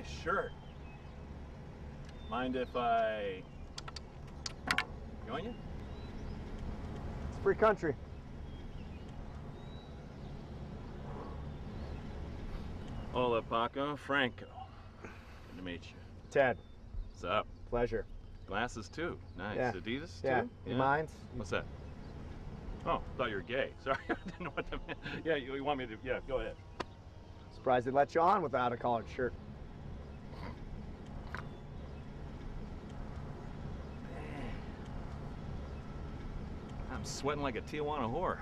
nice shirt. Mind if I join you? It's free country. Hola, Paco Franco. Good to meet you. Ted. What's up? Pleasure. Glasses, too. Nice. Yeah. Adidas, yeah. Too? Yeah. Mines. What's that? Oh, thought you were gay. Sorry, I didn't know what that meant. Yeah, you want me to... Yeah, go ahead. Surprised they let you on without a collared shirt. I'm sweating like a Tijuana whore.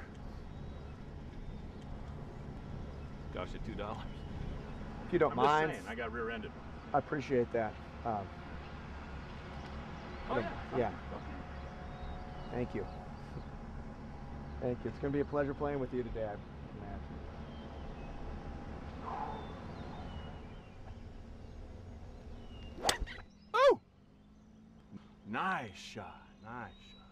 Gosh, at $2. If you don't mind. Just saying, I got rear-ended. I appreciate that. Oh, yeah. Yeah. Okay. Thank you. Thank you. It's going to be a pleasure playing with you today, I imagine. Oh! Nice shot. Nice shot.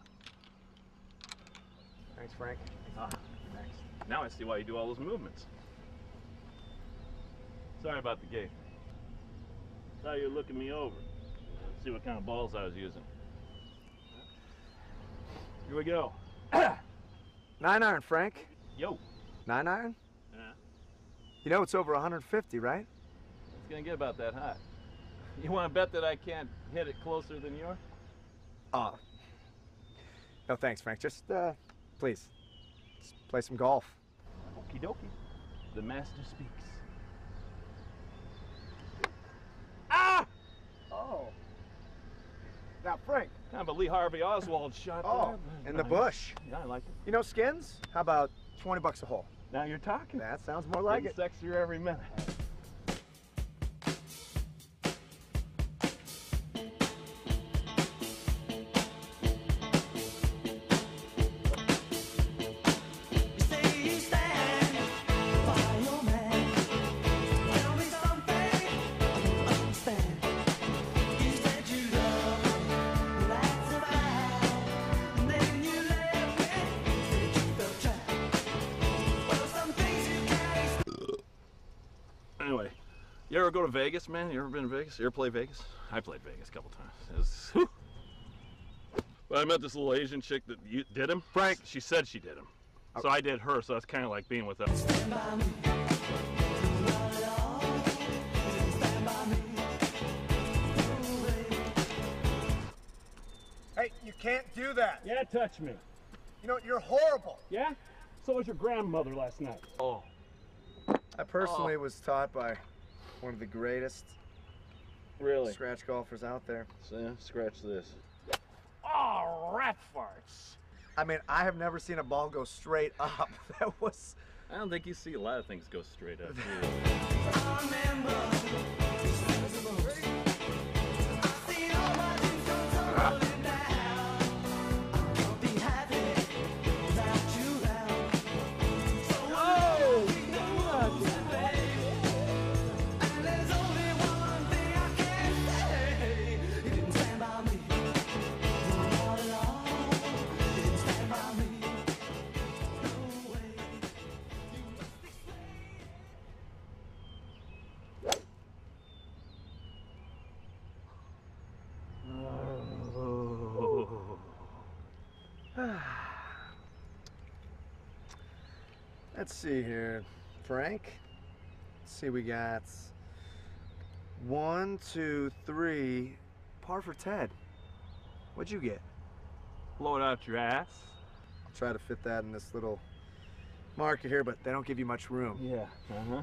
Thanks, Frank. Ah, thanks. Now I see why you do all those movements. Sorry about the gate. Saw you looking me over. Let's see what kind of balls I was using. Here we go. 9-iron, Frank. Yo. 9-iron? Yeah. You know it's over 150, right? It's gonna get about that high. You wanna bet that I can't hit it closer than yours? No thanks, Frank. Just, please, just play some golf. Okie dokie. The master speaks. Ah! Oh. Now, Frank. Kind of a Lee Harvey Oswald shot there. In the bush. Yeah, I like it. You know, skins? How about 20 bucks a hole? Now you're talking. That sounds more like it. Sexier every minute. Anyway, you ever go to Vegas, man? You ever been to Vegas? You ever play Vegas? I played Vegas a couple times. It was, whew. But I met this little Asian chick that did him. Frank. She said she did him. Okay. So I did her, so that's kind of like being with us. Stand by me. Stand by me. Hey, you can't do that. Yeah, touch me. You know, you're horrible. Yeah? So was your grandmother last night. Oh. I personally was taught by one of the greatest scratch golfers out there. So, scratch this. Oh, rat farts. I mean, I have never seen a ball go straight up. That was... I don't think you see a lot of things go straight up. Let's see here, Frank. Let's see, we got 1, 2, 3, par for Ted. What'd you get? Blow it out your ass. I'll try to fit that in this little marker here, but they don't give you much room. Yeah. Uh-huh. Nice.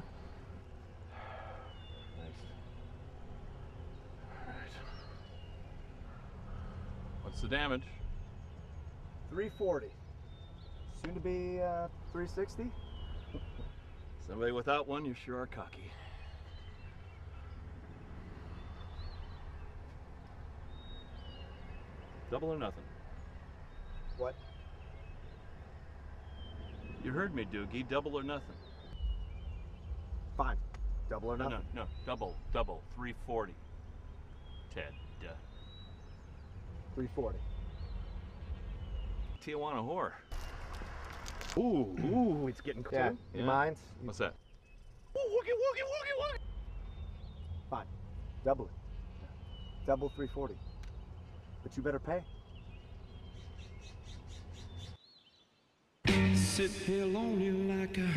All right. What's the damage? 340. Soon to be 360. Somebody without one, you sure are cocky. Double or nothing. What? You heard me, Doogie. Double or nothing. Fine. Double or nothing. No, no, no. Double, double. 340. Ted. 340. Tijuana whore. Ooh, it's getting cool. Yeah, yeah. Mines. What's that? Ooh, woogie, woogie, woogie, woogie. Fine. Double it. Double 340. But you better pay. Sit here lonely like a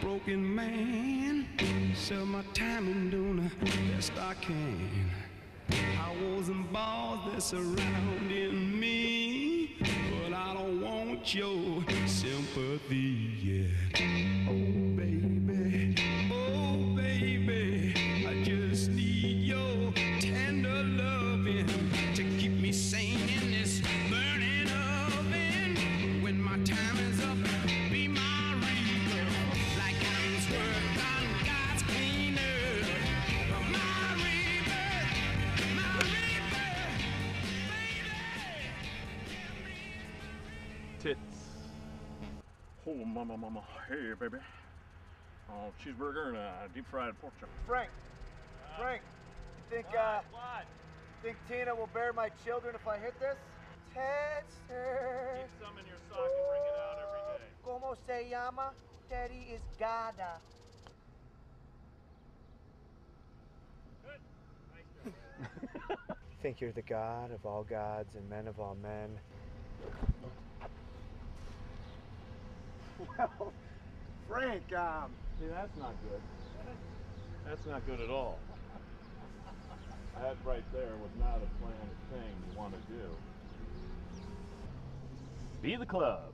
broken man. Sell my time and doing the best I can. Owls and balls that surrounding me, but I don't want your sympathy yet. Oh baby, I just need your tender loving to keep me sane in this burning oven. When my time is up, be my reaper, like I'm swerved on God's clean earth. My reaper, baby. Tits. Oh, mama. Hey, baby. Oh, cheeseburger and a deep-fried pork chop. Frank, you think what? Think Tina will bear my children if I hit this? Tester. Keep some in your sock and bring it out every day. Como se llama? Daddy is Gada. Good. Nice job. Think you're the God of all gods and men of all men. Well, Frank, see, that's not good. That's not good at all. That right there was not a planned thing you want to do. Be the club.